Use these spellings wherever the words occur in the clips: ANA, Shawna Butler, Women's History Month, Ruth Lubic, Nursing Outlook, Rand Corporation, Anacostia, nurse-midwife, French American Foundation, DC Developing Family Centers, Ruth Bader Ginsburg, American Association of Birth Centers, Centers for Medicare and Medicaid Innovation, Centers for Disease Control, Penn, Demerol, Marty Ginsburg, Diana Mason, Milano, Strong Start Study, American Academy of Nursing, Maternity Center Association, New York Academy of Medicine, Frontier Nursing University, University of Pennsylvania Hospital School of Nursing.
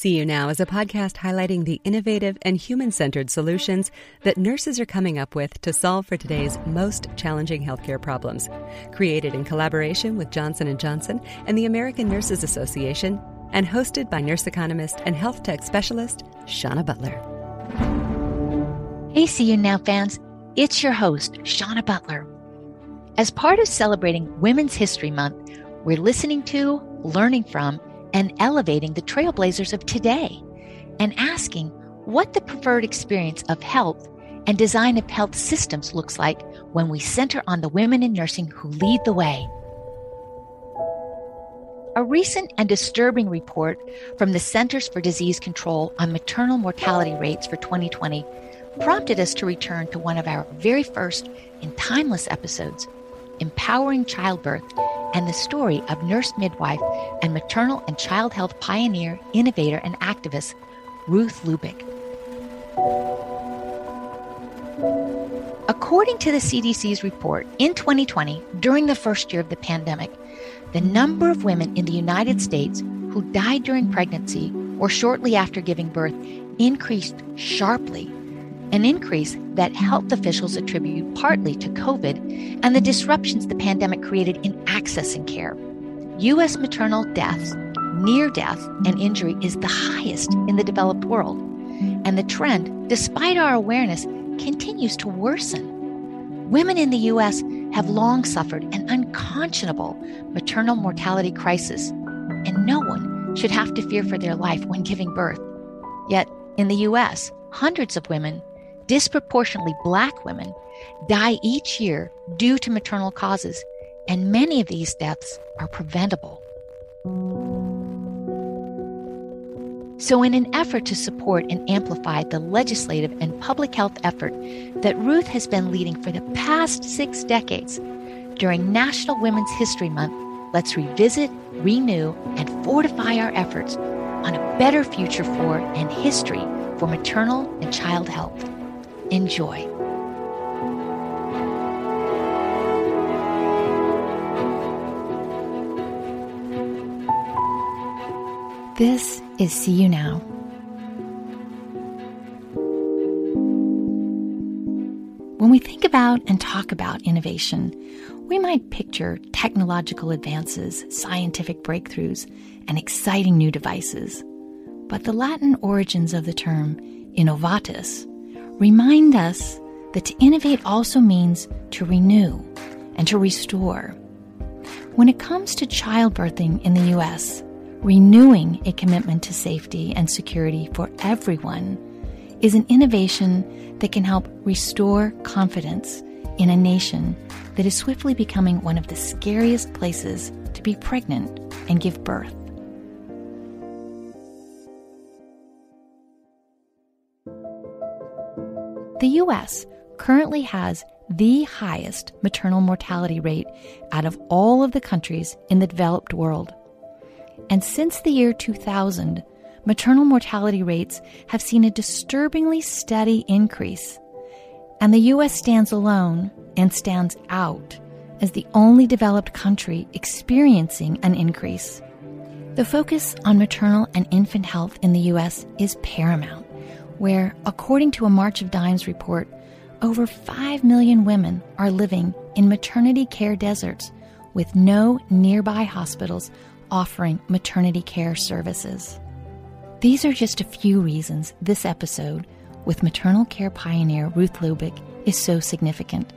See You Now is a podcast highlighting the innovative and human-centered solutions that nurses are coming up with to solve for today's most challenging healthcare problems. Created in collaboration with Johnson & Johnson and the American Nurses Association, and hosted by nurse economist and health tech specialist, Shawna Butler. Hey, See You Now fans. It's your host, Shawna Butler. As part of celebrating Women's History Month, we're listening to, learning from, and elevating the trailblazers of today and asking what the preferred experience of health and design of health systems looks like when we center on the women in nursing who lead the way. A recent and disturbing report from the Centers for Disease Control on maternal mortality rates for 2020 prompted us to return to one of our very first and timeless episodes, Empowering Childbirth, and the story of nurse midwife and maternal and child health pioneer, innovator, and activist, Ruth Lubic. According to the CDC's report, in 2020, during the first year of the pandemic, the number of women in the United States who died during pregnancy or shortly after giving birth increased sharply, an increase that health officials attribute partly to COVID and the disruptions the pandemic created in accessing care. U.S. maternal deaths, near death, and injury is the highest in the developed world, and the trend, despite our awareness, continues to worsen. Women in the U.S. have long suffered an unconscionable maternal mortality crisis, and no one should have to fear for their life when giving birth. Yet, in the U.S., hundreds of women, disproportionately Black women, die each year due to maternal causes, and many of these deaths are preventable. So in an effort to support and amplify the legislative and public health effort that Ruth has been leading for the past 6 decades, during National Women's History Month, let's revisit, renew, and fortify our efforts on a better future for and history for maternal and child health. Enjoy. This is See You Now. When we think about and talk about innovation, we might picture technological advances, scientific breakthroughs, and exciting new devices. But the Latin origins of the term innovatus remind us that to innovate also means to renew and to restore. When it comes to childbirthing in the U.S., renewing a commitment to safety and security for everyone is an innovation that can help restore confidence in a nation that is swiftly becoming one of the scariest places to be pregnant and give birth. The U.S. currently has the highest maternal mortality rate out of all of the countries in the developed world. And since the year 2000, maternal mortality rates have seen a disturbingly steady increase. And the U.S. stands alone and stands out as the only developed country experiencing an increase. The focus on maternal and infant health in the U.S. is paramount, where, according to a March of Dimes report, over 5 million women are living in maternity care deserts with no nearby hospitals offering maternity care services. These are just a few reasons this episode with maternal care pioneer Ruth Lubic is so significant.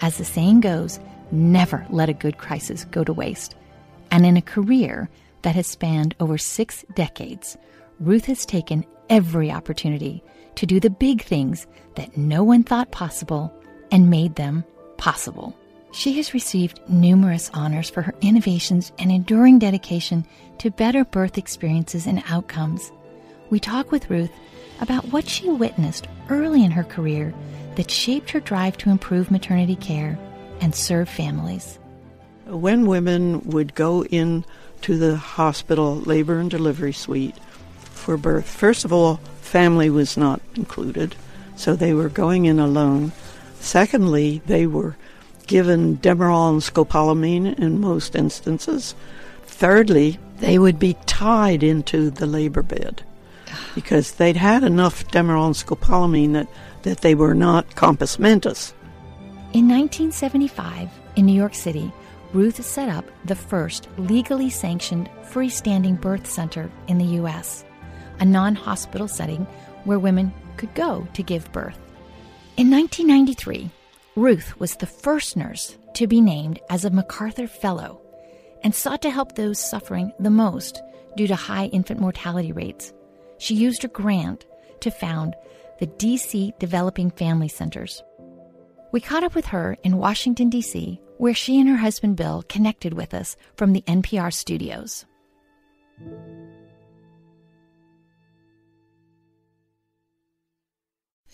As the saying goes, never let a good crisis go to waste. And in a career that has spanned over 6 decades, Ruth has taken every opportunity to do the big things that no one thought possible and made them possible. She has received numerous honors for her innovations and enduring dedication to better birth experiences and outcomes. We talk with Ruth about what she witnessed early in her career that shaped her drive to improve maternity care and serve families. When women would go in to the hospital labor and delivery suite for birth, first of all, family was not included, so they were going in alone. Secondly, they were given Demerol and scopolamine in most instances. Thirdly, they would be tied into the labor bed. because they'd had enough Demerol and scopolamine that they were not compos mentis. In 1975, in New York City, Ruth set up the first legally sanctioned freestanding birth center in the U.S., a non-hospital setting where women could go to give birth. In 1993, Ruth was the first nurse to be named as a MacArthur Fellow and sought to help those suffering the most due to high infant mortality rates. She used her grant to found the DC Developing Family Centers. We caught up with her in Washington, D.C., where she and her husband Bill connected with us from the NPR studios.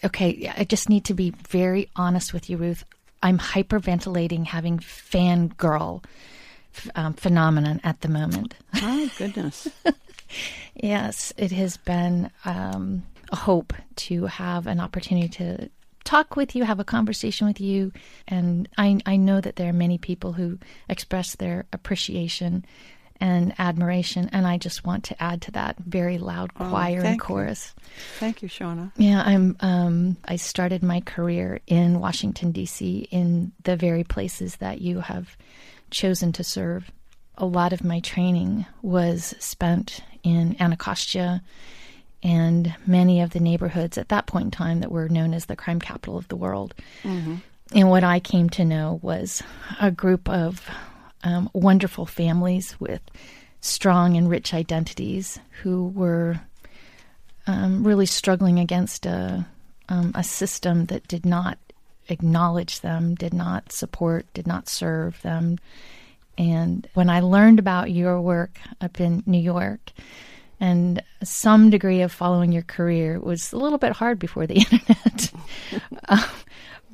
Okay, I just need to be very honest with you, Ruth. I'm hyperventilating, having fangirl phenomenon at the moment. Oh, goodness. Yes, it has been a hope to have an opportunity to talk with you, have a conversation with you. And I know that there are many people who express their appreciation and admiration. And I just want to add to that very loud choir and chorus. Thank you, Shawna. Yeah, I started my career in Washington, D.C., in the very places that you have chosen to serve. A lot of my training was spent in Anacostia and many of the neighborhoods at that point in time that were known as the crime capital of the world. Mm-hmm. And what I came to know was a group of wonderful families with strong and rich identities who were really struggling against a system that did not acknowledge them, did not support, did not serve them. And when I learned about your work up in New York, and some degree of following your career was a little bit hard before the internet.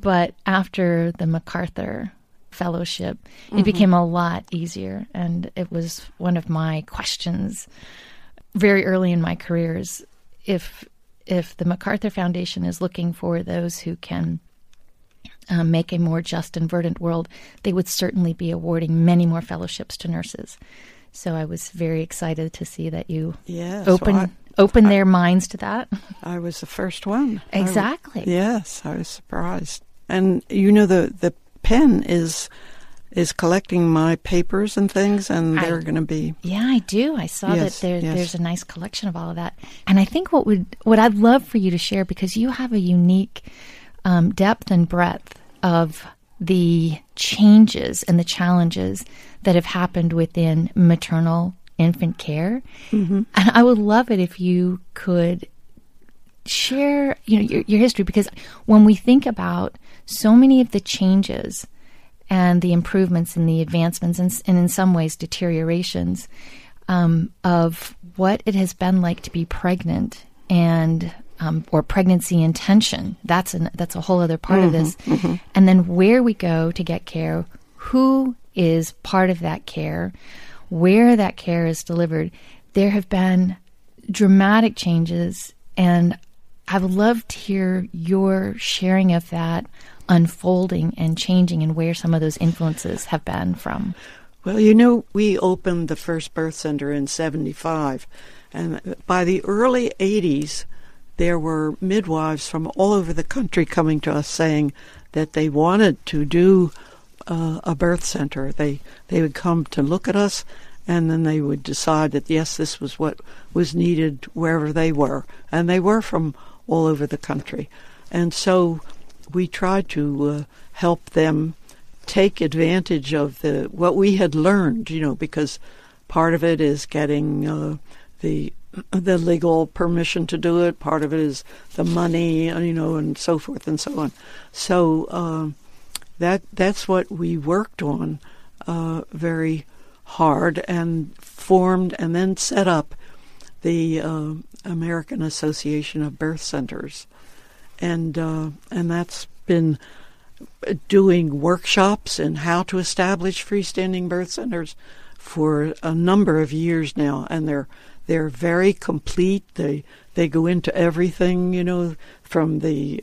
But after the MacArthur Fellowship, it mm-hmm. became a lot easier. And it was one of my questions very early in my career is if the MacArthur Foundation is looking for those who can make a more just and verdant world, they would certainly be awarding many more fellowships to nurses. So I was very excited to see that you opened their minds to that. I was the first one. Exactly. I was surprised. And you know, the Penn is collecting my papers and things, and they're going to be. Yeah, I do. I saw that there's a nice collection of all of that. And I think what I'd love for you to share, because you have a unique depth and breadth of the changes and the challenges that have happened within maternal infant care. Mm-hmm. And I would love it if you could share, your history, because when we think about so many of the changes and the improvements and the advancements and in some ways deteriorations of what it has been like to be pregnant and or pregnancy in tension. That's a whole other part mm-hmm, of this. Mm-hmm. And then where we go to get care, who is part of that care, where that care is delivered. There have been dramatic changes, and I would love to hear your sharing of that unfolding and changing and where some of those influences have been from. Well, we opened the first birth center in 1975, and by the early 1980s, there were midwives from all over the country coming to us saying that they wanted to do a birth center. They would come to look at us, and then they would decide that, yes, this was what was needed wherever they were. And they were from all over the country. And so we tried to help them take advantage of what we had learned, because part of it is getting the legal permission to do it. Part of it is the money, and so forth and so on. So that's what we worked on very hard and formed and then set up the American Association of Birth Centers. And that's been doing workshops in how to establish freestanding birth centers for a number of years now, and they're very complete. They go into everything, from the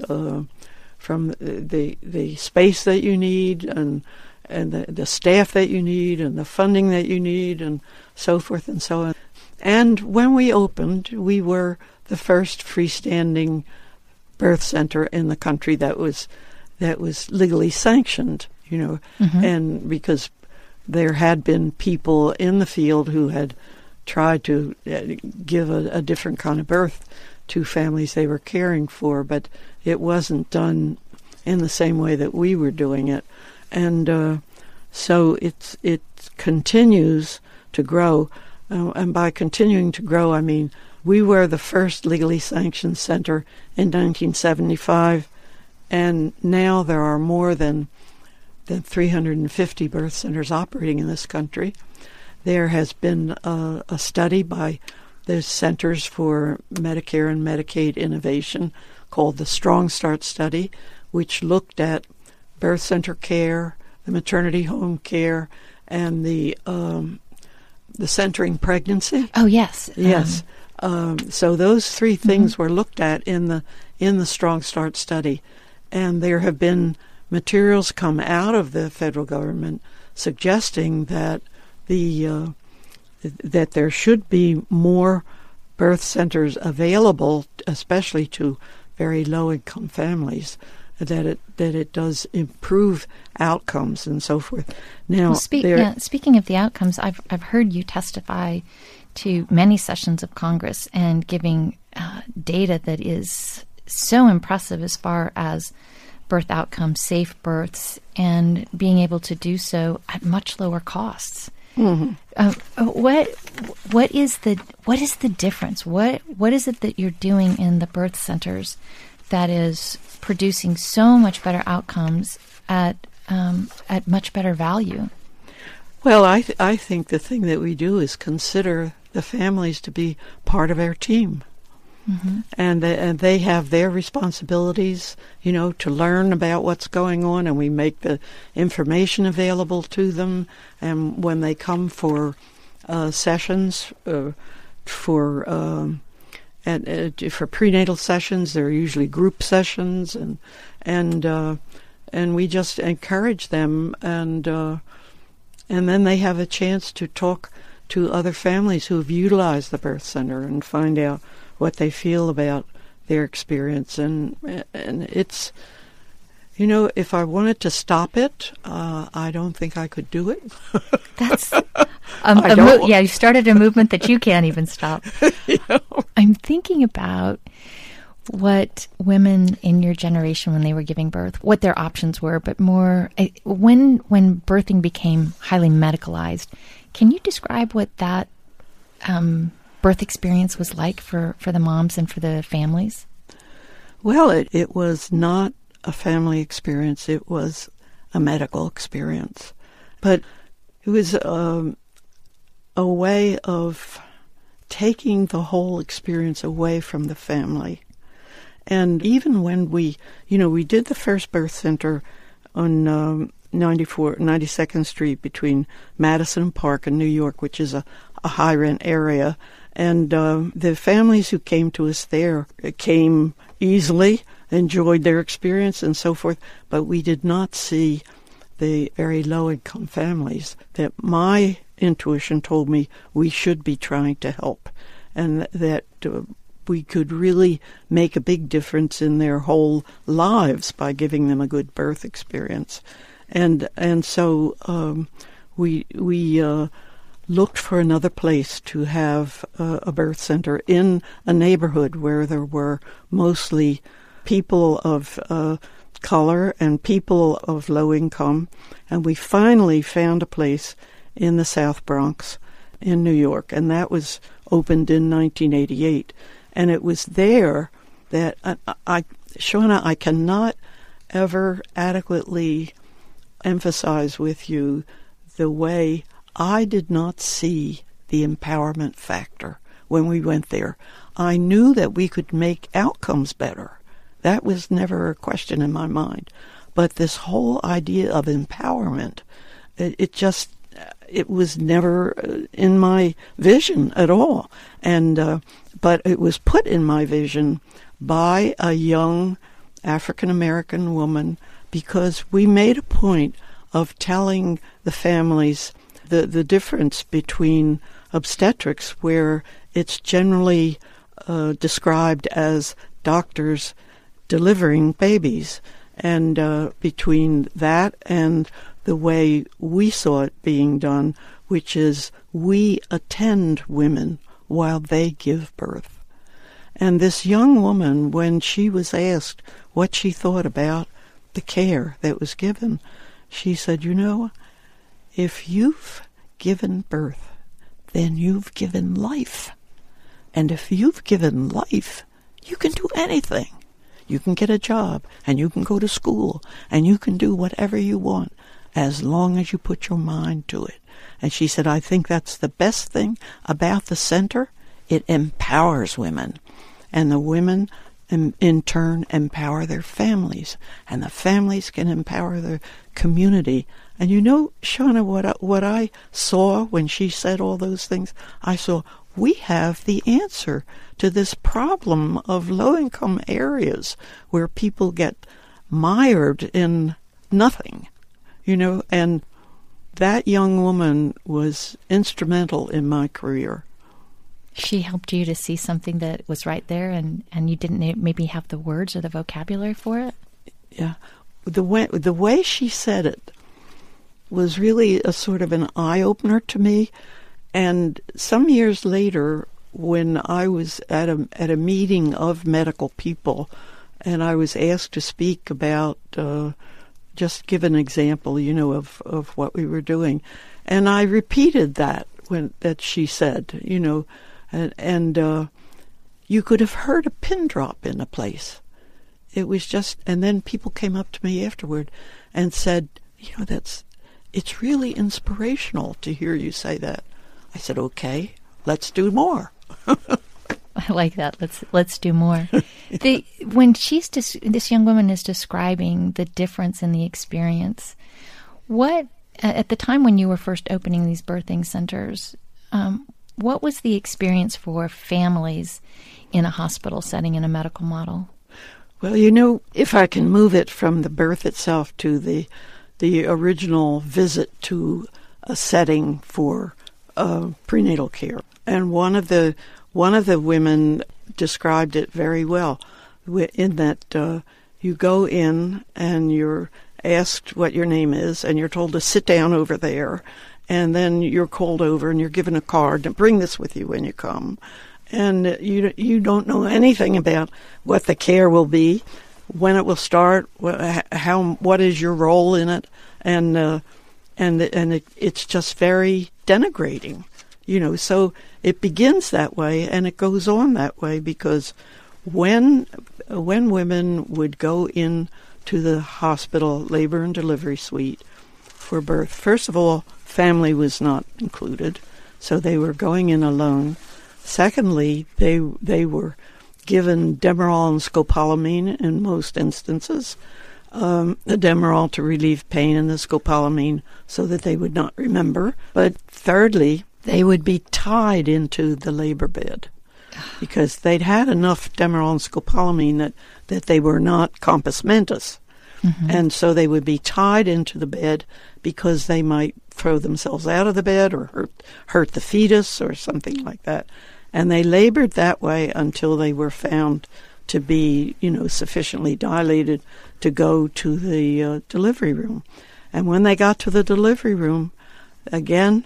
space that you need, and the staff that you need, and the funding that you need, and so forth and so on. And when we opened, we were the first freestanding birth center in the country that was legally sanctioned, you know, mm-hmm. and because there had been people in the field who had tried to give a different kind of birth to families they were caring for, but it wasn't done in the same way that we were doing it. And so it continues to grow. And by continuing to grow, I mean we were the first legally sanctioned center in 1975, and now there are more than 350 birth centers operating in this country. There has been a study by the Centers for Medicare and Medicaid Innovation called the Strong Start Study, which looked at birth center care, the maternity home care, and the centering pregnancy. Oh, yes. Yes. So those three things mm-hmm. were looked at in the Strong Start Study. And there have been materials come out of the federal government suggesting that that there should be more birth centers available, especially to very low-income families, that it does improve outcomes and so forth. Now, well, speaking of the outcomes, I've heard you testify to many sessions of Congress and giving data that is so impressive as far as birth outcomes, safe births, and being able to do so at much lower costs. Mm-hmm. What is the difference? What is it that you're doing in the birth centers that is producing so much better outcomes at much better value? Well, I think the thing that we do is consider the families to be part of our team. Mm-hmm. And they have their responsibilities, you know, to learn about what's going on, and we make the information available to them. And when they come for sessions, for prenatal sessions, there are usually group sessions, and we just encourage them, and then they have a chance to talk to other families who have utilized the birth center and find out what they feel about their experience. And it's, you know, if I wanted to stop it, I don't think I could do it. That's, you started a movement that you can't even stop. You know? I'm thinking about what women in your generation, when they were giving birth, what their options were, but more, when birthing became highly medicalized, can you describe what that birth experience was like for the moms and for the families? Well, it was not a family experience. It was a medical experience. But it was a way of taking the whole experience away from the family. And even when we did the first birth center on 92nd Street between Madison Park and New York, which is a high-rent area. And the families who came to us there came easily, enjoyed their experience and so forth, but we did not see the very low-income families that my intuition told me we should be trying to help, and that we could really make a big difference in their whole lives by giving them a good birth experience. And so we looked for another place to have a birth center in a neighborhood where there were mostly people of color and people of low income. And we finally found a place in the South Bronx in New York, and that was opened in 1988. And it was there that, Shawna, I cannot ever adequately emphasize with you the way I did not see the empowerment factor when we went there. I knew that we could make outcomes better. That was never a question in my mind. But this whole idea of empowerment, it was never in my vision at all. And but it was put in my vision by a young African-American woman, because we made a point of telling the families the difference between obstetrics, where it's generally described as doctors delivering babies. And between that and the way we saw it being done, which is we attend women while they give birth. And this young woman, when she was asked what she thought about the care that was given, she said, you know, if you've given birth, then you've given life. And if you've given life, you can do anything. You can get a job, and you can go to school, and you can do whatever you want, as long as you put your mind to it. And she said, I think that's the best thing about the center. It empowers women. And the women, in turn, empower their families. And the families can empower their community. And you know, Shawna, what I saw when she said all those things, I saw, we have the answer to this problem of low-income areas where people get mired in nothing, you know. And that young woman was instrumental in my career. She helped you to see something that was right there, and you didn't maybe have the words or the vocabulary for it? Yeah. The way she said it was really a sort of an eye-opener to me. And some years later, when I was at a meeting of medical people, and I was asked to speak about, just give an example, you know, of what we were doing. And I repeated that she said, you know, and you could have heard a pin drop in the place. It was just, and then people came up to me afterward and said, you know, it's really inspirational to hear you say that. I said, okay, let's do more. I like that. Let's do more. When she's this young woman is describing the difference in the experience, what at the time when you were first opening these birthing centers, what was the experience for families in a hospital setting in a medical model? Well, you know, if I can move it from the birth itself to the original visit to a setting for prenatal care, and one of the women described it very well, in that you go in and you're asked what your name is, and you're told to sit down over there, and then you're called over and you're given a card to bring this with you when you come, and you don't know anything about what the care will be, when it will start, what is your role in it, and it's just very denigrating. You know, so it begins that way and it goes on that way, because when women would go in to the hospital labor and delivery suite for birth, first of all, family was not included, so they were going in alone. Secondly, they were given Demerol and scopolamine in most instances, the Demerol to relieve pain and the scopolamine so that they would not remember. But thirdly, they would be tied into the labor bed because they'd had enough Demerol and scopolamine that they were not compos mentis. Mm-hmm. And so they would be tied into the bed because they might throw themselves out of the bed or hurt the fetus or something like that. And they labored that way until they were found to be, you know, sufficiently dilated to go to the delivery room. And when they got to the delivery room, again,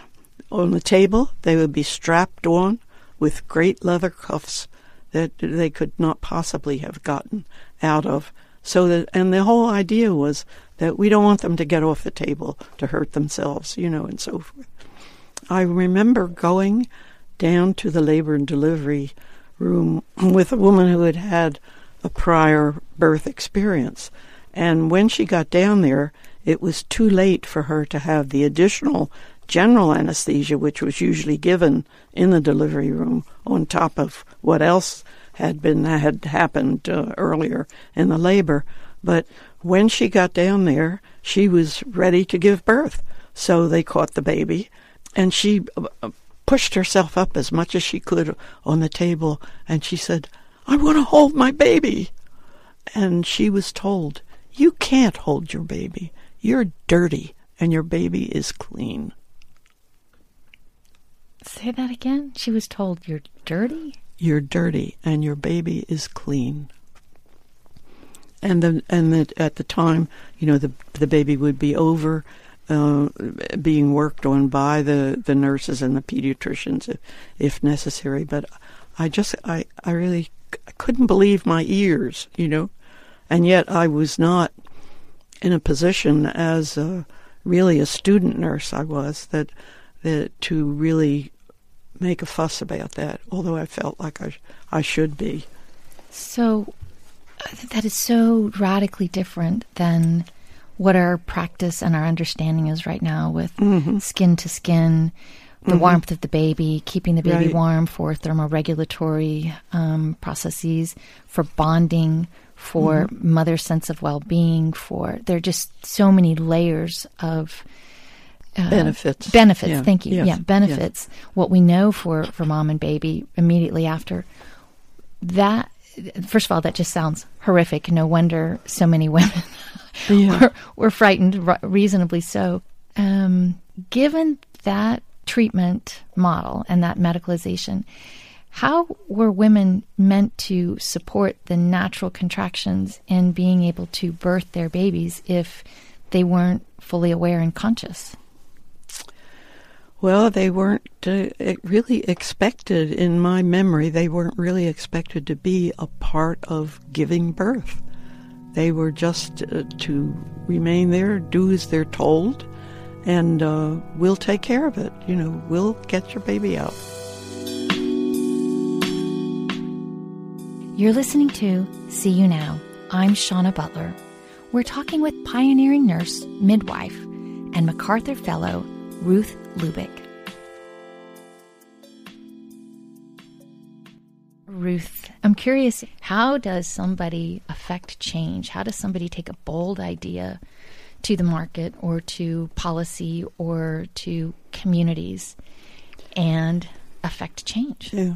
on the table, they would be strapped on with great leather cuffs that they could not possibly have gotten out of. And the whole idea was that we don't want them to get off the table to hurt themselves, you know, and so forth. I remember going down to the labor and delivery room with a woman who had had a prior birth experience. And when she got down there, it was too late for her to have the additional general anesthesia, which was usually given in the delivery room on top of what else had happened earlier in the labor. But when she got down there, she was ready to give birth. So they caught the baby, and she pushed herself up as much as she could on the table, and she said, I want to hold my baby. And she was told, you can't hold your baby. You're dirty, and your baby is clean. Say that again? She was told, you're dirty? You're dirty, and your baby is clean. And at the time, you know, the baby would be over being worked on by the nurses and the pediatricians if necessary. But I really couldn't believe my ears, you know. And yet I was not in a position as really a student nurse I was that to really make a fuss about that, although I felt like I should be. So that is so radically different than what our practice and our understanding is right now with mm-hmm. skin to skin, the mm-hmm. warmth of the baby, keeping the baby right. warm for thermoregulatory processes, for bonding, for mm-hmm. mother's sense of well-being, for there are just so many layers of benefits. Yeah. Thank you. Yes. Yeah, benefits. Yes. What we know for mom and baby immediately after that. First of all, that just sounds horrific. No wonder so many women yeah. were frightened, reasonably so. Given that treatment model and that medicalization, how were women meant to support the natural contractions in being able to birth their babies if they weren't fully aware and conscious? Well, they weren't really expected, in my memory, they weren't really expected to be a part of giving birth. They were just to remain there, do as they're told, and we'll take care of it. You know, we'll get your baby out. You're listening to See You Now. I'm Shawna Butler. We're talking with pioneering nurse, midwife, and MacArthur Fellow, Ruth Lubic. Ruth, I'm curious, how does somebody affect change? How does somebody take a bold idea to the market or to policy or to communities and affect change? Yeah.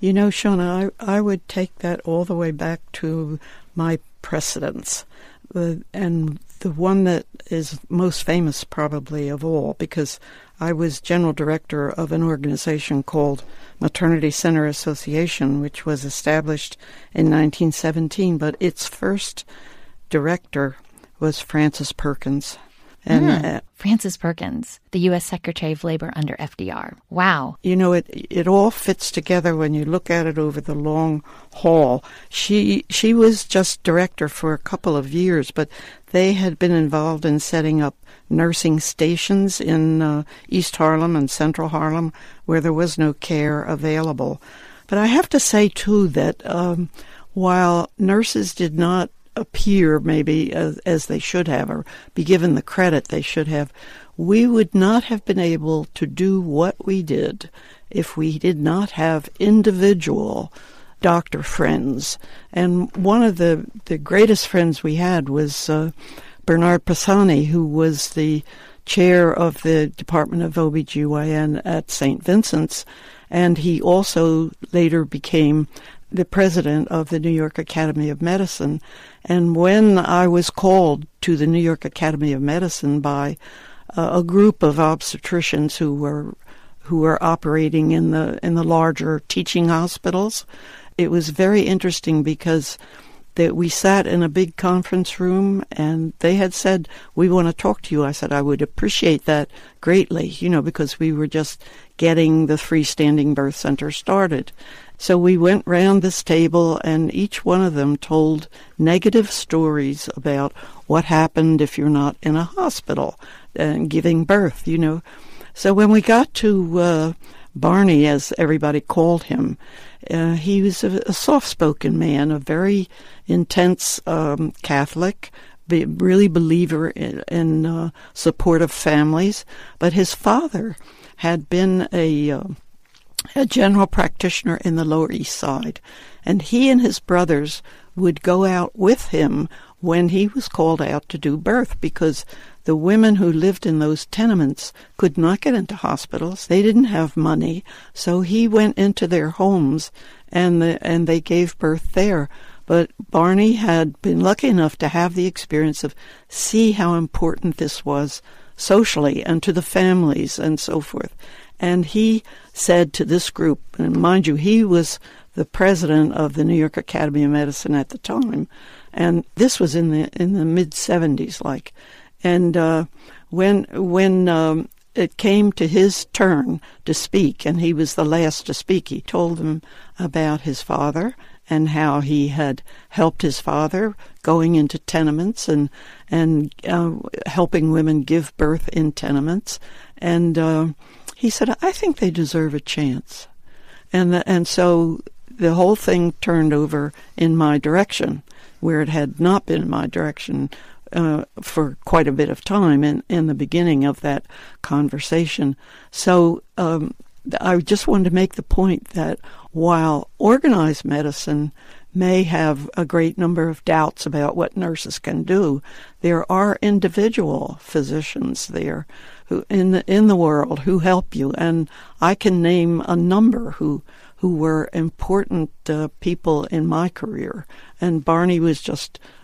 You know, Shawna, I would take that all the way back to my precedents. And the one that is most famous probably of all, because I was general director of an organization called Maternity Center Association, which was established in 1917, but its first director was Francis Perkins. And Francis Perkins, the U.S. Secretary of Labor under FDR. Wow. You know, it all fits together when you look at it over the long haul. She was just director for a couple of years, but they had been involved in setting up nursing stations in East Harlem and Central Harlem where there was no care available. But I have to say, too, that while nurses did not appear maybe as they should have or be given the credit they should have, we would not have been able to do what we did if we did not have individual doctor friends. And one of the greatest friends we had was Bernard Pisani, who was the chair of the Department of OBGYN at St. Vincent's, and he also later became the president of the New York Academy of Medicine. And when I was called to the New York Academy of Medicine by a group of obstetricians who were operating in the larger teaching hospitals, it was very interesting because that we sat in a big conference room and they had said, "We want to talk to you." I said, "I would appreciate that greatly," you know, because we were just getting the freestanding birth center started. So we went round this table, and each one of them told negative stories about what happened if you're not in a hospital and giving birth, you know. So when we got to Barney, as everybody called him, he was a soft-spoken man, a very intense Catholic, really believer in support of families. But his father had been a general practitioner in the Lower East Side, and he and his brothers would go out with him when he was called out to do birth, because the women who lived in those tenements could not get into hospitals. They didn't have money, so he went into their homes and they gave birth there. But Barney had been lucky enough to have the experience of see how important this was socially and to the families and so forth. And he said to this group, and mind you, he was the president of the New York Academy of Medicine at the time, and this was in the mid-'70s, like. And when it came to his turn to speak, and he was the last to speak, he told them about his father and how he had helped his father going into tenements and helping women give birth in tenements. And he said, I think they deserve a chance. And so the whole thing turned over in my direction, where it had not been my direction for quite a bit of time in the beginning of that conversation. So I just wanted to make the point that while organized medicine may have a great number of doubts about what nurses can do, there are individual physicians there who in the world who help you. And I can name a number who were important people in my career. And Barney was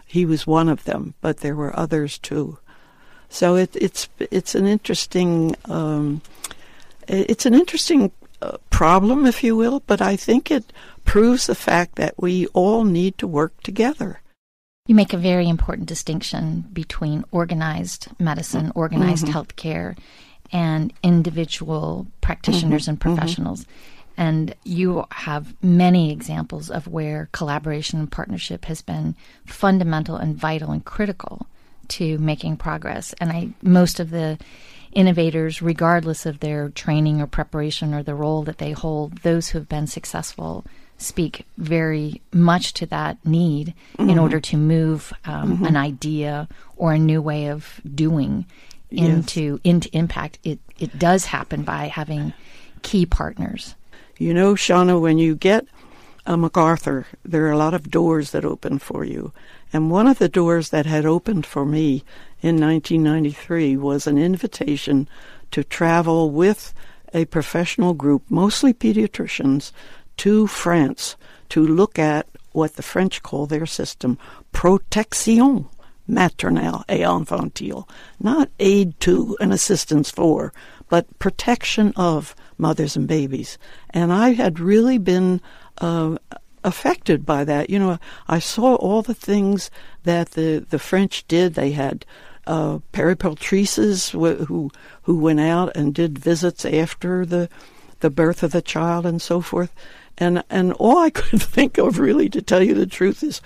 he was one of them, but there were others too. So it's an interesting problem, if you will, but I think it proves the fact that we all need to work together. You make a very important distinction between organized medicine, organized mm-hmm. healthcare, and individual practitioners mm-hmm. and professionals. Mm-hmm. And you have many examples of where collaboration and partnership has been fundamental and vital and critical to making progress. And most of the innovators, regardless of their training or preparation or the role that they hold, those who have been successful speak very much to that need mm-hmm. in order to move mm-hmm. an idea or a new way of doing into impact. It does happen by having key partners. You know, Shawna, when you get a MacArthur, there are a lot of doors that open for you. And one of the doors that had opened for me in 1993 was an invitation to travel with a professional group, mostly pediatricians, to France to look at what the French call their system, protection maternelle et infantile, not aid to and assistance for, but protection of mothers and babies. And I had really been affected by that. You know, I saw all the things that the French did. They had peripatrices who went out and did visits after the birth of the child and so forth. And all I could think of, really, to tell you the truth,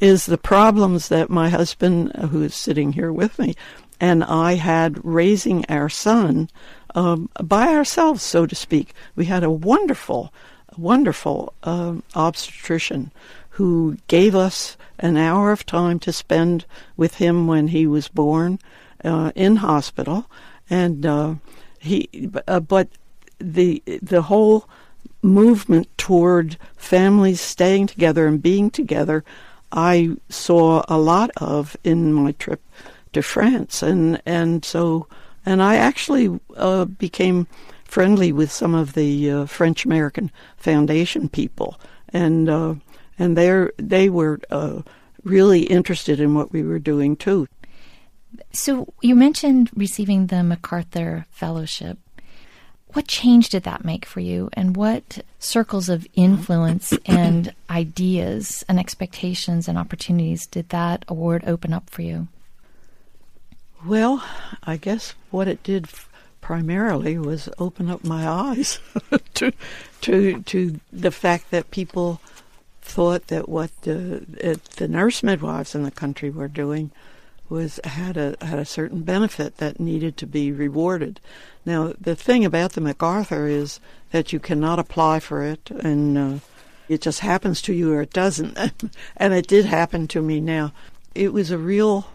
is the problems that my husband, who is sitting here with me, and I had raising our son by ourselves, so to speak. We had a wonderful obstetrician who gave us an hour of time to spend with him when he was born in hospital, and but the whole movement toward families staying together and being together, I saw a lot of in my trip to France, and I actually became friendly with some of the French American Foundation people, and they were really interested in what we were doing too. So you mentioned receiving the MacArthur Fellowship. What change did that make for you, and what circles of influence and ideas and expectations and opportunities did that award open up for you? Well, I guess what it did primarily was open up my eyes to the fact that people thought that what the nurse midwives in the country were doing had a certain benefit that needed to be rewarded. Now, the thing about the MacArthur is that you cannot apply for it, and it just happens to you or it doesn't. And it did happen to me now. It was a real...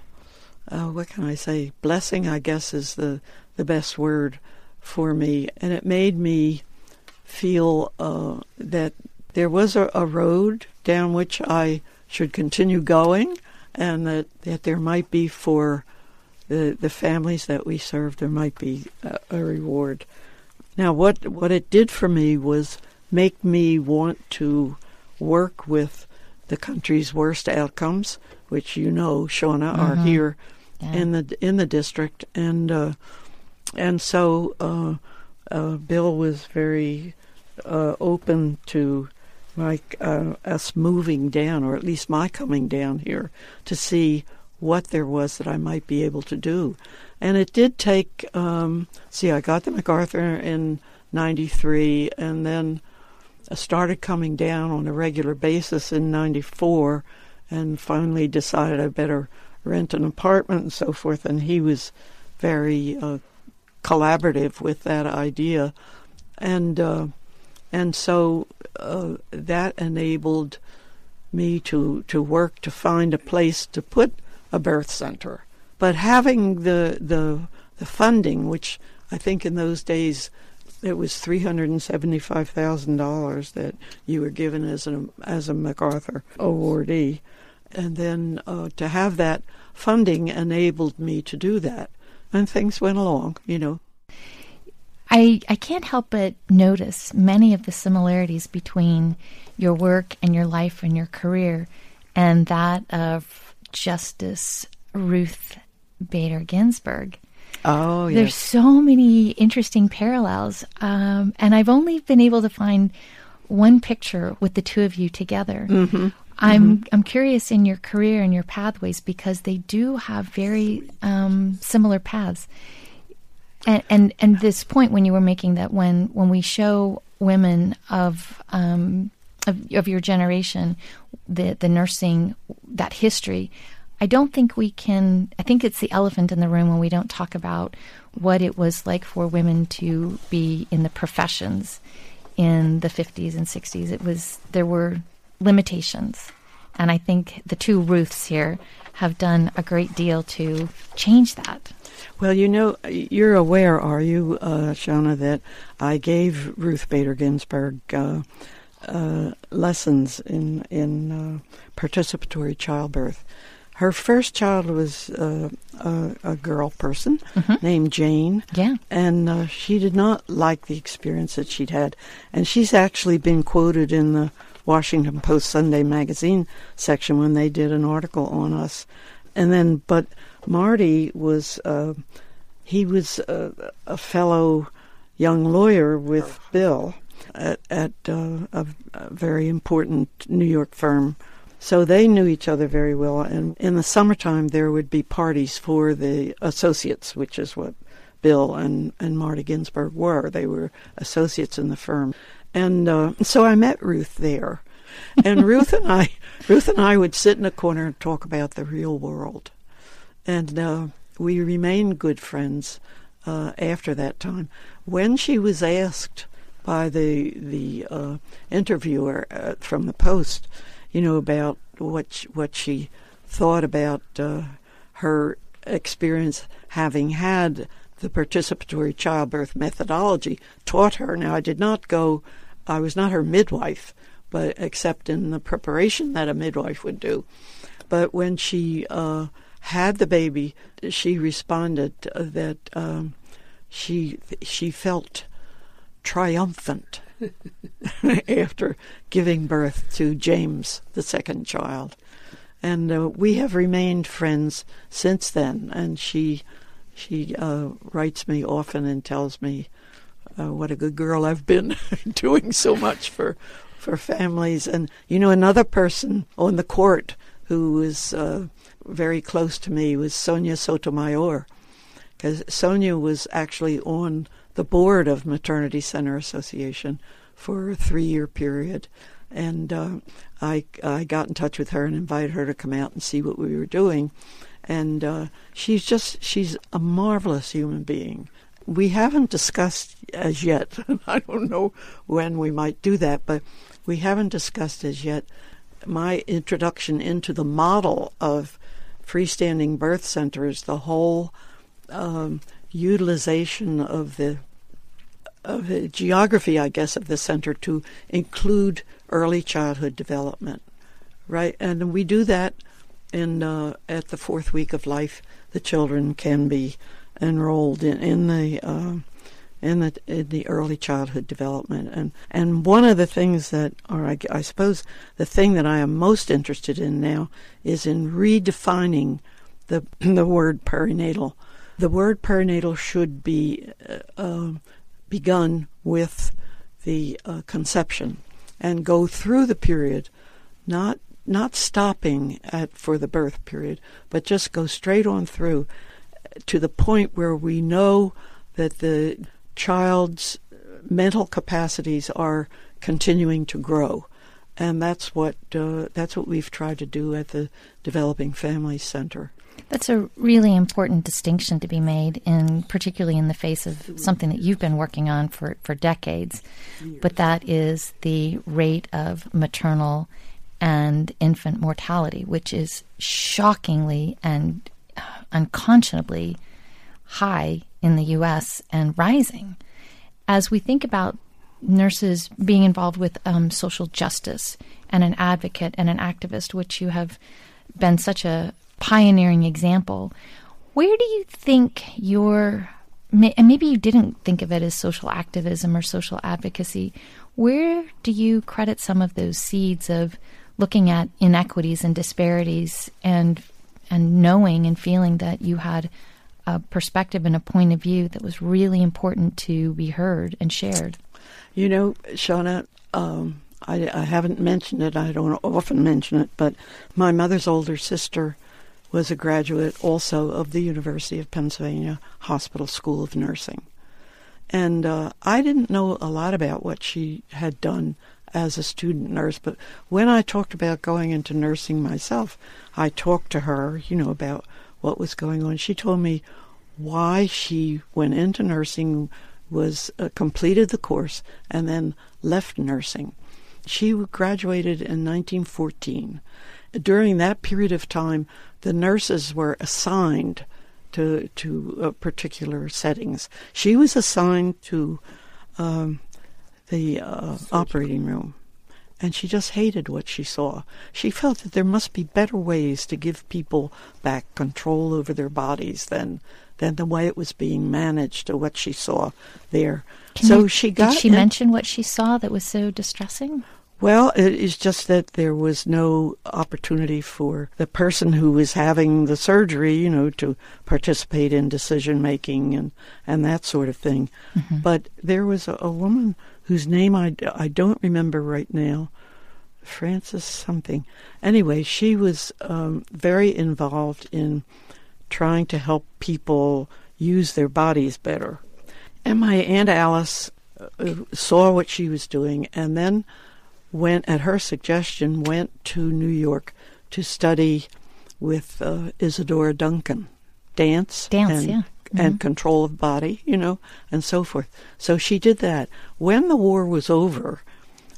what can I say? Blessing, I guess, is the best word for me. And it made me feel that there was a road down which I should continue going, and that there might be, for the families that we served, there might be a reward. Now, what it did for me was make me want to work with the country's worst outcomes, which, you know, Shawna, mm-hmm. are here in the district, and so Bill was very open to us moving down, or at least my coming down here, to see what there was that I might be able to do. And it did take, I got to MacArthur in 93, and then I started coming down on a regular basis in 94, and finally decided I better rent an apartment and so forth, and he was very collaborative with that idea. And so that enabled me to work to find a place to put a birth center. But having the funding, which I think in those days it was $375,000 that you were given as a MacArthur awardee, and then to have that funding enabled me to do that. And things went along, you know. I can't help but notice many of the similarities between your work and your life and your career and that of Justice Ruth Bader Ginsburg. Oh, yes. There's so many interesting parallels, and I've only been able to find one picture with the two of you together. Mm-hmm. I'm curious in your career and your pathways, because they do have very similar paths. And this point when you were making that when we show women of your generation the nursing, that history, I think it's the elephant in the room when we don't talk about what it was like for women to be in the professions in the 50s and 60s. There were limitations. And I think the two Ruths here have done a great deal to change that. Well, you know, you're aware, are you, Shawna, that I gave Ruth Bader Ginsburg lessons in participatory childbirth. Her first child was a girl person named Jane. Yeah. And she did not like the experience that she'd had. And she's actually been quoted in the Washington Post Sunday magazine section when they did an article on us. And then, but Marty was, a fellow young lawyer with Bill at a very important New York firm. So they knew each other very well, and in the summertime there would be parties for the associates, which is what Bill and Marty Ginsburg were. They were associates in the firm. And so I met Ruth there. And Ruth and I would sit in a corner and talk about the real world. And we remained good friends after that time. When she was asked by the interviewer from the Post, you know, about what she thought about her experience having had the participatory childbirth methodology taught her. Now, I was not her midwife, but except in the preparation that a midwife would do. But when she had the baby, she responded that she felt triumphant after giving birth to James, the second child. And we have remained friends since then, and she writes me often and tells me what a good girl I've been doing so much for families. And, you know, another person on the court who was very close to me was Sonia Sotomayor, because Sonia was actually on the board of Maternity Center Association for a 3-year period. And I got in touch with her and invited her to come out and see what we were doing. And she's a marvelous human being. We haven't discussed as yet, I don't know when we might do that, but we haven't discussed as yet my introduction into the model of freestanding birth centers, the whole utilization of the geography, I guess, of the center to include early childhood development, right? And we do that at the 4th week of life. The children can be enrolled in the early childhood development. And one of the things the thing that I am most interested in now is in redefining the word perinatal. The word perinatal should begun with the conception and go through the period, not stopping for the birth period, but just go straight on through to the point where we know that the child's mental capacities are continuing to grow. And that's what we've tried to do at the Developing Family Center. That's a really important distinction to be made, and particularly in the face of something that you've been working on for decades. But that is the rate of maternal and infant mortality, which is shockingly and unconscionably high in the U.S. and rising. As we think about nurses being involved with social justice and an advocate and an activist, which you have been such a pioneering example, where do you think your, and maybe you didn't think of it as social activism or social advocacy, where do you credit some of those seeds of looking at inequities and disparities and knowing and feeling that you had a perspective and a point of view that was really important to be heard and shared? You know, Shawna, I haven't mentioned it. I don't often mention it, but my mother's older sister was a graduate also of the University of Pennsylvania Hospital School of Nursing. And I didn't know a lot about what she had done as a student nurse, but when I talked about going into nursing myself, I talked to her, you know, about what was going on. She told me why she went into nursing, was completed the course, and then left nursing. She graduated in 1914. During that period of time, the nurses were assigned to particular settings. She was assigned to the operating room, and she just hated what she saw. She felt that there must be better ways to give people back control over their bodies than the way it was being managed, or what she saw there. Did she mention what she saw that was so distressing? Well, it is just that there was no opportunity for the person who was having the surgery, you know, to participate in decision-making and that sort of thing. Mm-hmm. But there was a woman whose name I don't remember right now, Francis something. Anyway, she was very involved in trying to help people use their bodies better. And my Aunt Alice saw what she was doing, and then at her suggestion, went to New York to study with Isadora Duncan, dance and control of body, you know, and so forth. So she did that. When the war was over,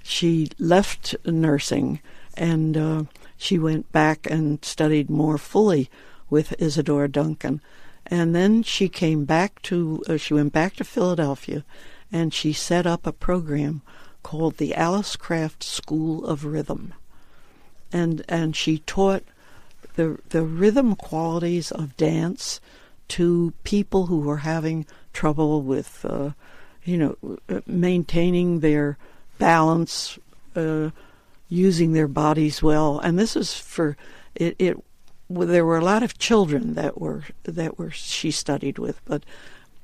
she left nursing, and she went back and studied more fully with Isadora Duncan. And then she came back to, she went back to Philadelphia, and she set up a program called the Alice Craft School of Rhythm, and she taught the rhythm qualities of dance to people who were having trouble with, maintaining their balance, using their bodies well. And this is for it. There were a lot of children that she studied with,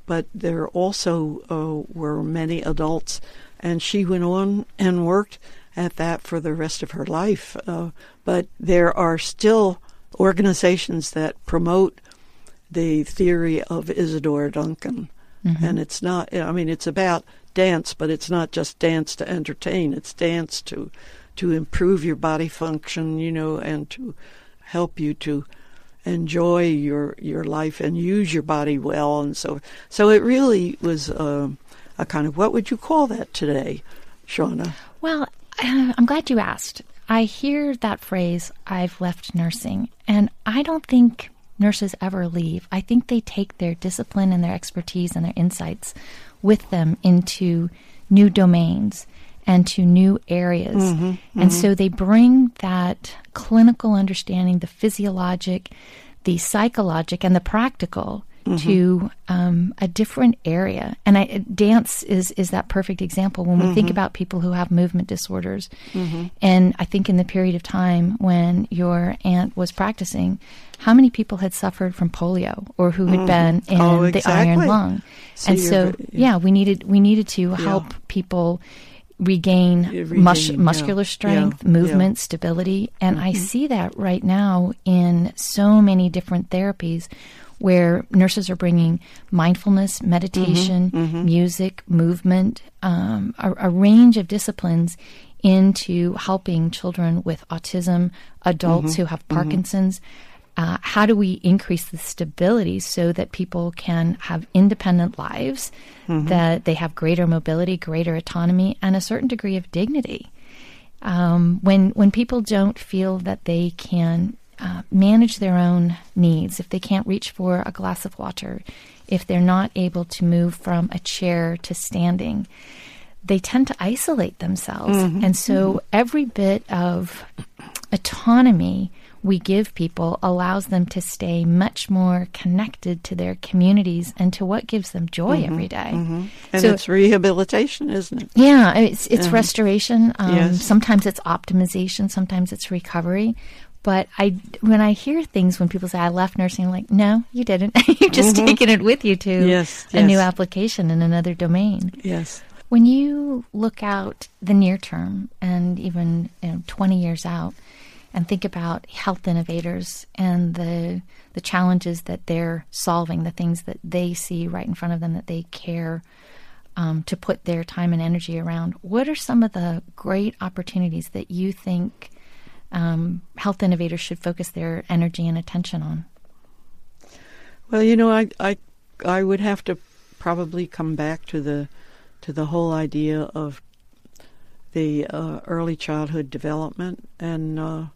but there also were many adults. And she went on and worked at that for the rest of her life. But there are still organizations that promote the theory of Isadora Duncan. Mm-hmm. And it's not, I mean, it's about dance, but it's not just dance to entertain. It's dance to improve your body function, you know, and to help you to enjoy your life and use your body well. And so it really was a kind of, what would you call that today, Shawna? Well, I'm glad you asked. I hear that phrase, I've left nursing, and I don't think nurses ever leave. I think they take their discipline and their expertise and their insights with them into new domains and to new areas. Mm-hmm, mm-hmm. And so they bring that clinical understanding, the physiologic, the psychologic, and the practical mm-hmm. to a different area. And dance is that perfect example when we mm-hmm. think about people who have movement disorders. Mm-hmm. And I think in the period of time when your aunt was practicing, how many people had suffered from polio or who had mm-hmm. been in the iron lung? So and so, we needed to help people regain muscular strength, movement, stability. And mm-hmm. I see that right now in so many different therapies where nurses are bringing mindfulness, meditation, mm-hmm. Mm-hmm. music, movement, a range of disciplines into helping children with autism, adults mm-hmm. who have Parkinson's. Mm-hmm. How do we increase the stability so that people can have independent lives, mm-hmm. that they have greater mobility, greater autonomy, and a certain degree of dignity? When people don't feel that they can manage their own needs, if they can't reach for a glass of water, if they're not able to move from a chair to standing, they tend to isolate themselves. Mm-hmm. And so mm-hmm. every bit of autonomy we give people allows them to stay much more connected to their communities and to what gives them joy mm-hmm, every day. Mm-hmm. And so, it's rehabilitation, isn't it? Yeah, it's mm-hmm. restoration. Sometimes it's optimization. Sometimes it's recovery. But when I hear things, when people say, I left nursing, I'm like, no, you didn't. You've just mm-hmm. taken it with you to a new application in another domain. Yes. When you look out the near term and even 20 years out, and think about health innovators and the challenges that they're solving, the things that they see right in front of them that they care to put their time and energy around. What are some of the great opportunities that you think health innovators should focus their energy and attention on? Well, I would have to probably come back to the whole idea of the early childhood development and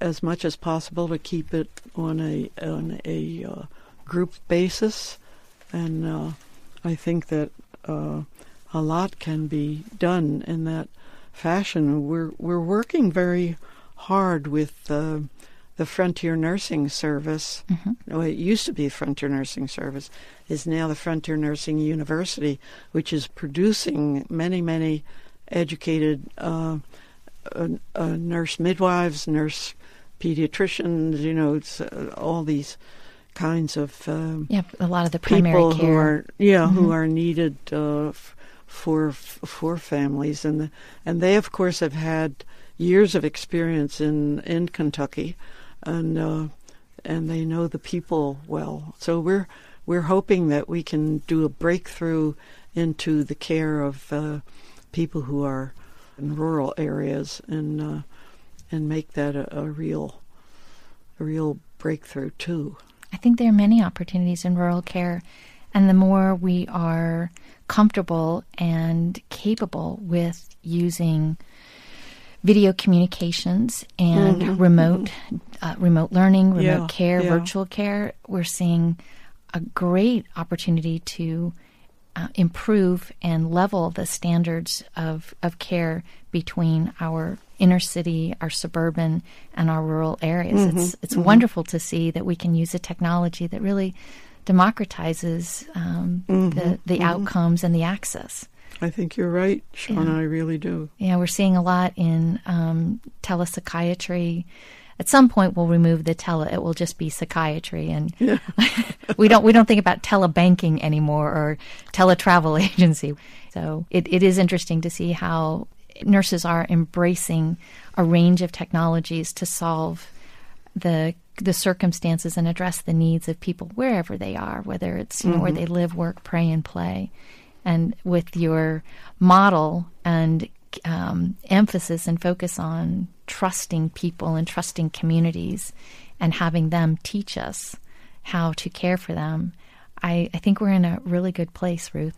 as much as possible to keep it on a group basis, and I think that a lot can be done in that fashion. We're working very hard with the Frontier Nursing Service. Mm-hmm. Well, it used to be Frontier Nursing Service, is now the Frontier Nursing University, which is producing many educated nurse midwives, nurse pediatricians, it's, all these kinds of a lot of the primary care who are needed for families, and they of course have had years of experience in Kentucky, and they know the people well. So we're hoping that we can do a breakthrough into the care of people who are in rural areas and make that a real breakthrough too. I think there are many opportunities in rural care, and the more we are comfortable and capable with using video communications and mm-hmm. remote learning, remote care, virtual care, we're seeing a great opportunity to improve and level the standards of care between our inner city, our suburban, and our rural areas. Mm-hmm. It's mm-hmm. wonderful to see that we can use a technology that really democratizes the mm-hmm. outcomes and the access. I think you're right, Shawna. Yeah. I really do. Yeah, we're seeing a lot in telepsychiatry. At some point, we'll remove the tele. It will just be psychiatry, and we don't think about telebanking anymore or teletravel agency. So it is interesting to see how nurses are embracing a range of technologies to solve the circumstances and address the needs of people wherever they are, whether it's mm-hmm. Where they live, work, pray, and play. And with your model and emphasis and focus on trusting people and trusting communities and having them teach us how to care for them, I think we're in a really good place, Ruth.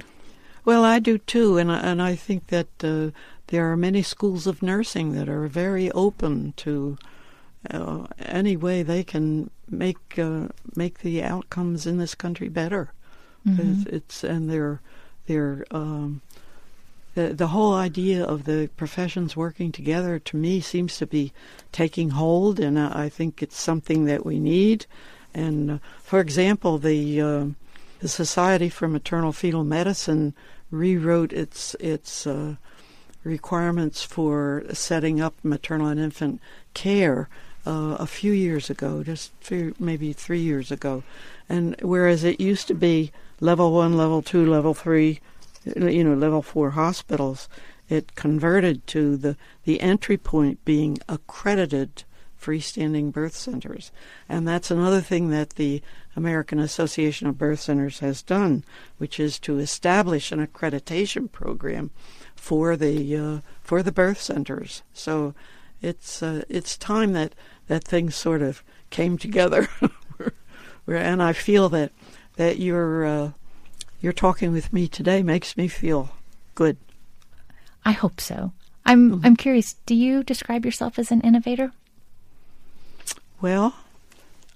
Well, I do too, and I think that there are many schools of nursing that are very open to any way they can make the outcomes in this country better. Mm-hmm. The whole idea of the professions working together, to me, seems to be taking hold, and I think it's something that we need. And for example, the Society for Maternal-Fetal Medicine rewrote its requirements for setting up maternal and infant care a few years ago, maybe 3 years ago. And whereas it used to be level 1, level 2, level 3, level 4 hospitals, it converted to the entry point being accredited freestanding birth centers. And that's another thing that the American Association of Birth Centers has done, which is to establish an accreditation program for the birth centers. So it's time that things sort of came together. And I feel that you're talking with me today makes me feel good. I hope so. I'm curious, do you describe yourself as an innovator? Well,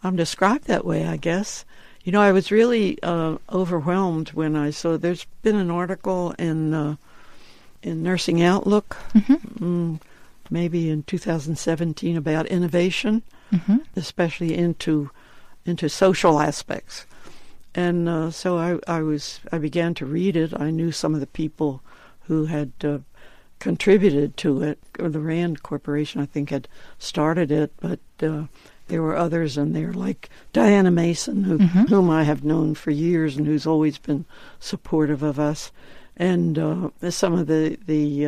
I'm described that way, I guess. I was really overwhelmed when I saw there's been an article in Nursing Outlook, mm-hmm. maybe in 2017, about innovation, mm-hmm. especially into social aspects. And so I began to read it. I knew some of the people who had contributed to it. The Rand Corporation, I think, had started it, but there were others in there, like Diana Mason, mm-hmm. whom I have known for years and who's always been supportive of us, and some of the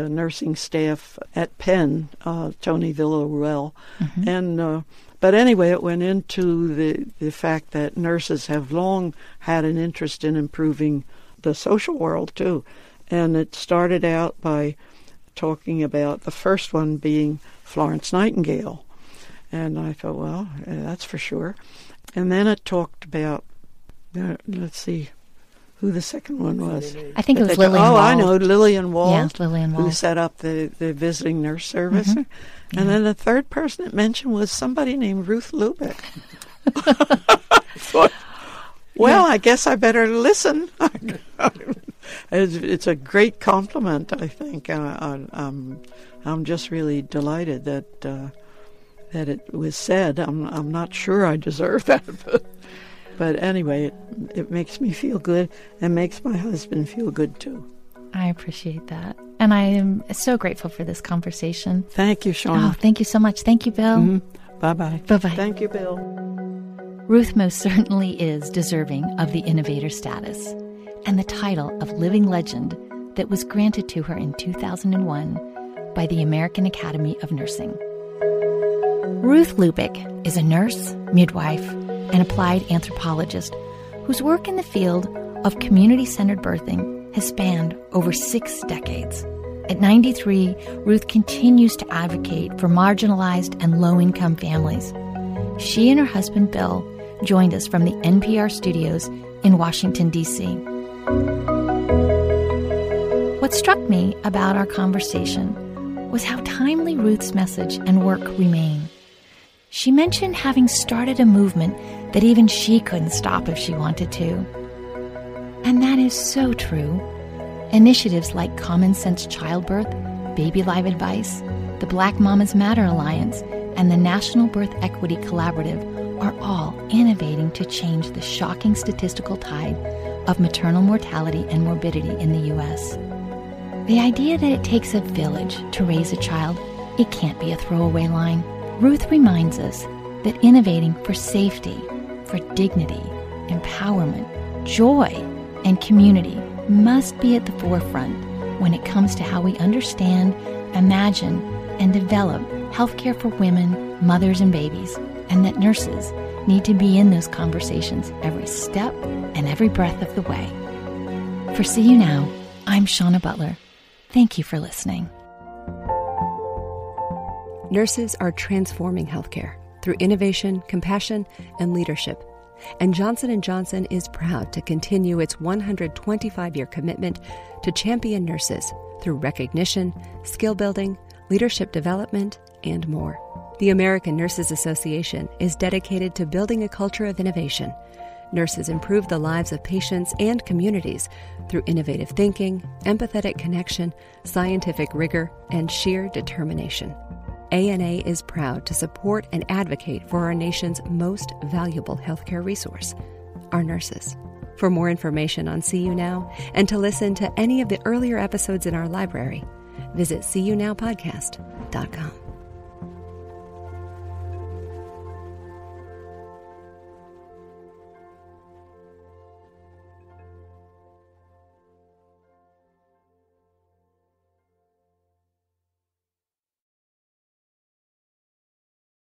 nursing staff at Penn, Tony Villaruel. Mm-hmm. And but anyway, it went into the fact that nurses have long had an interest in improving the social world, too. And it started out by talking about the first one being Florence Nightingale. And I thought, well, that's for sure. And then it talked about, let's see, who the second one was. I think it was Lillian Wald. Oh, I know, Lillian Wald. Yes, Lillian Wald. Who set up the visiting nurse service. Mm-hmm. Yeah. And then the third person it mentioned was somebody named Ruth Lubic. Well, yeah. I guess I better listen. It's a great compliment, I think. I'm just really delighted that it was said. I'm not sure I deserve that, but anyway, it makes me feel good and makes my husband feel good too. I appreciate that, and I am so grateful for this conversation. Thank you, Shawna. Oh, thank you so much. Thank you, Bill. Mm-hmm. Bye-bye. Bye-bye. Thank you, Bill. Ruth most certainly is deserving of the innovator status and the title of living legend that was granted to her in 2001 by the American Academy of Nursing. Ruth Lubic is a nurse, midwife, and applied anthropologist whose work in the field of community-centered birthing has spanned over 6 decades. At 93, Ruth continues to advocate for marginalized and low-income families. She and her husband, Bill, joined us from the NPR studios in Washington, D.C. What struck me about our conversation was how timely Ruth's message and work remain. She mentioned having started a movement that even she couldn't stop if she wanted to. And that is so true. Initiatives like Common Sense Childbirth, Baby Live Advice, the Black Mamas Matter Alliance, and the National Birth Equity Collaborative are all innovating to change the shocking statistical tide of maternal mortality and morbidity in the U.S. The idea that it takes a village to raise a child, it can't be a throwaway line. Ruth reminds us that innovating for safety, for dignity, empowerment, joy, and community must be at the forefront when it comes to how we understand, imagine, and develop healthcare for women, mothers, and babies, and that nurses need to be in those conversations every step and every breath of the way. For See You Now, I'm Shawna Butler. Thank you for listening. Nurses are transforming healthcare through innovation, compassion, and leadership. And Johnson & Johnson is proud to continue its 125-year commitment to champion nurses through recognition, skill building, leadership development, and more. The American Nurses Association is dedicated to building a culture of innovation. Nurses improve the lives of patients and communities through innovative thinking, empathetic connection, scientific rigor, and sheer determination. ANA is proud to support and advocate for our nation's most valuable healthcare resource, our nurses. For more information on See You Now and to listen to any of the earlier episodes in our library, visit seeyounowpodcast.com.